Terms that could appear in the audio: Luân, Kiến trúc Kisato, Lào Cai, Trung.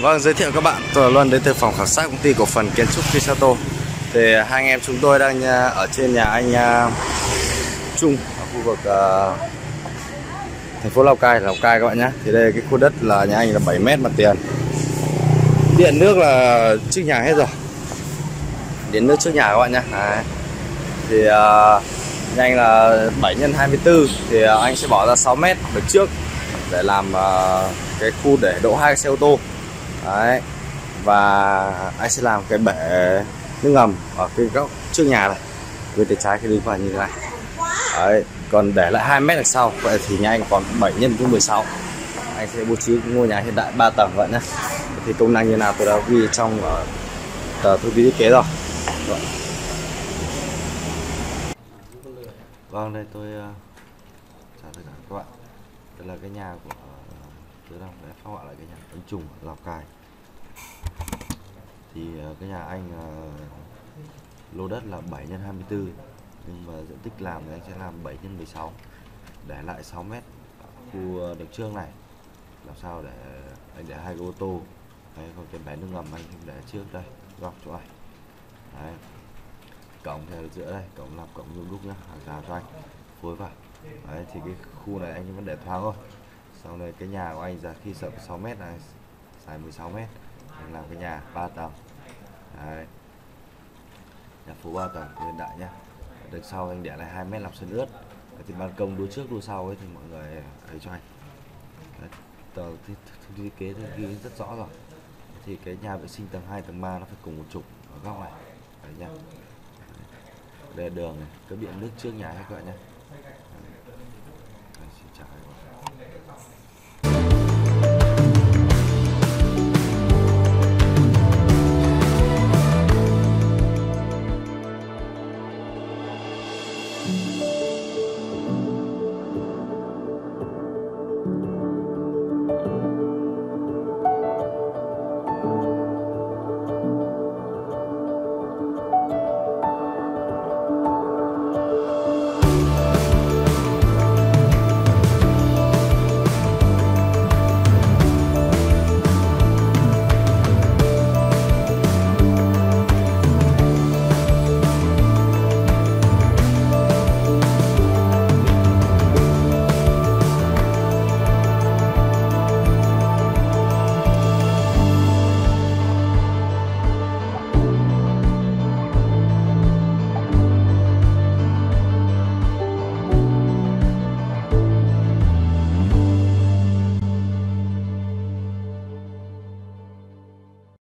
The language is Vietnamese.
Vâng, giới thiệu các bạn, tôi là Luân đến từ phòng khảo sát công ty cổ phần Kiến trúc Kisato. Thì hai anh em chúng tôi đang ở trên nhà anh Trung ở khu vực thành phố Lào Cai các bạn nhé. Thì đây cái khu đất là nhà anh là 7 mét mặt tiền. Điện nước là trước nhà hết rồi. Điện nước trước nhà các bạn nhé. Thì nhà anh là 7 x 24, thì anh sẽ bỏ ra 6 mét được trước để làm cái khu để đỗ hai xe ô tô. Đấy. Và anh sẽ làm cái bể nước ngầm ở cái góc trước nhà này, bên tay trái khi đi vào như thế này. Đấy. Còn để lại 2 mét đằng sau, vậy thì nhà anh còn 7 x 16. Anh sẽ bố trí ngôi nhà hiện đại 3 tầng vậy nhé. Thì công năng như nào tôi đã ghi trong tờ thư ký thiết kế rồi. Vâng, đây tôi chào tất cả các bạn. Đây là cái nhà của tôi đang phải phác họa lại cái nhà anh Trung ở Lào Cai. Thì cái nhà anh lô đất là 7 x 24, nhưng mà diện tích làm thì anh sẽ làm 7 x 16, để lại 6 mét khu đằng trước này, làm sao để anh để hai ô tô. Đấy, còn cái bể nước ngầm anh để trước đây góc chỗ này. Đấy. Cổng thì ở giữa đây, cổng làm cổng nhôm đúc nhá, hàng rào cho anh phối vào. Đấy, thì cái khu này anh vẫn để thoáng thôi. Sau này cái nhà của anh giờ khi rộng 6 mét này, dài 16 mét, anh làm cái nhà 3 tầng. Đấy. Nhà phố 3 tầng hiện đại nhá. Đằng sau anh để lại 2 mét làm sân ướt. Đấy, thì ban công đua trước đua sau ấy thì mọi người thấy cho anh. Đấy. Tờ thiết kế thì ghi rất rõ rồi. Thì cái nhà vệ sinh tầng 2 tầng 3 nó phải cùng một trục ở góc này. Đấy nha. Đây là đường này, cái điện nước trước nhà các bạn nhé.